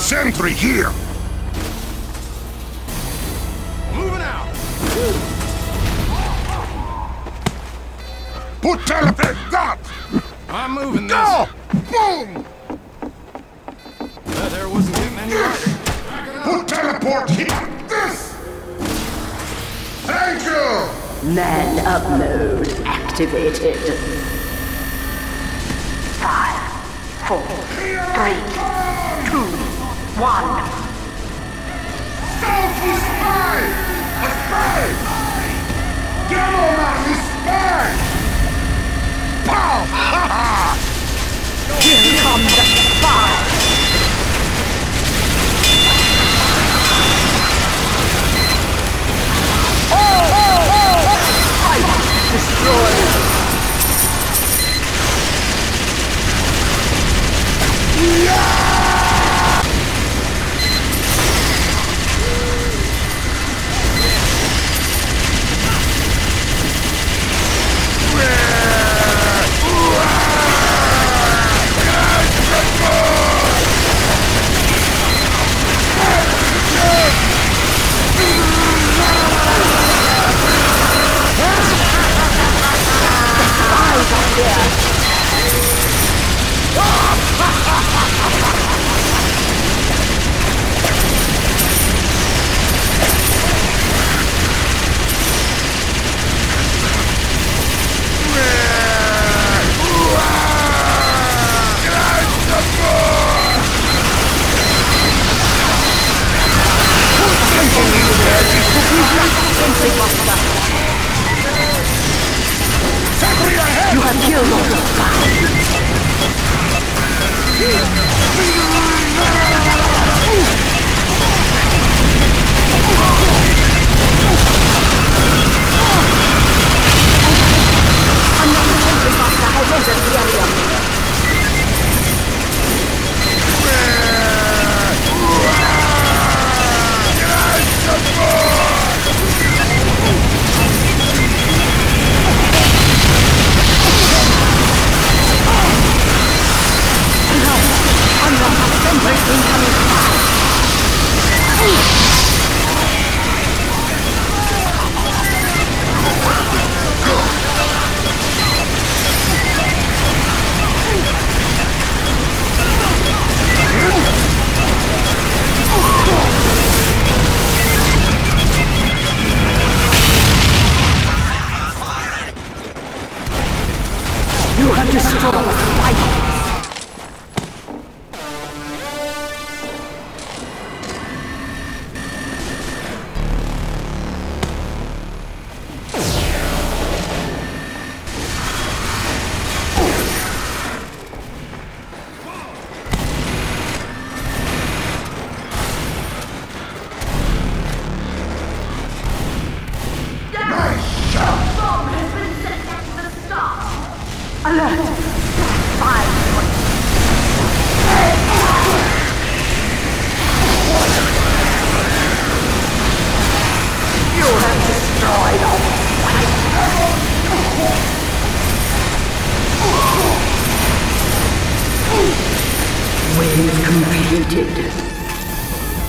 Sentry here! Moving out! Put telepathy up! I'm moving this! Go! Boom! There wasn't too many. Put teleport here! This! Thank you! Man up mode activated. 5, 4, 3, 2, 1. Don't be spy! A spy! Get on out, you spy! Pow! Ha ha! Here comes the spy! Oh! Oh! Oh! Fight! Destroy! Yeah!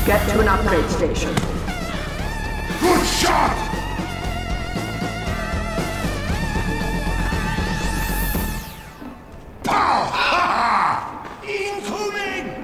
Get to an upgrade station. Good shot! Pow! Ha ha! Incoming!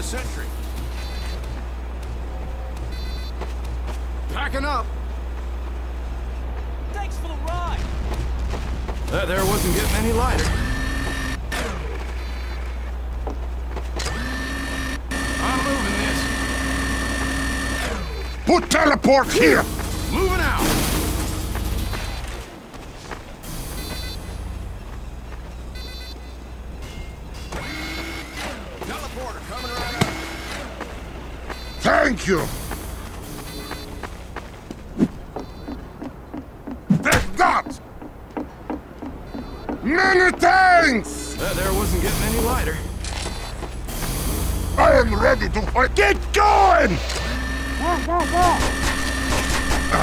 Sentry. Packing up. Thanks for the ride. That there wasn't getting any lighter. I'm moving this. Put teleport here. Moving out. Thank you! Many thanks! That air wasn't getting any lighter. I am ready to fight. Get going! I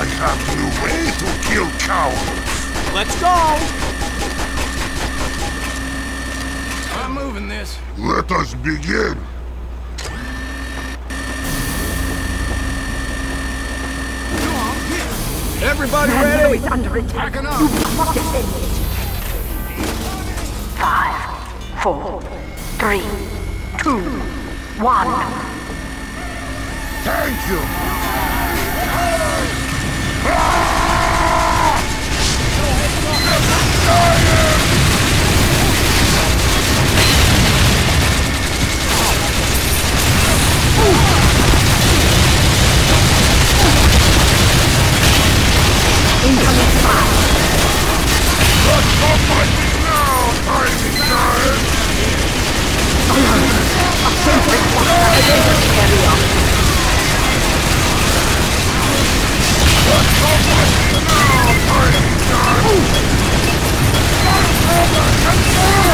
have no way to kill cowards. Let's go! I'm moving this. Let us begin. Everybody ready? Is under attack. You must defend it. 5, 4, 3, 2, 1. Thank you. Incoming fire! What's up fighting now, tiny giant? A simple fire doesn't carry on. What's up fighting now, tiny giant? My brother can burn!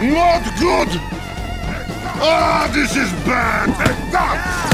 Not good! Ah, this is bad! Enough!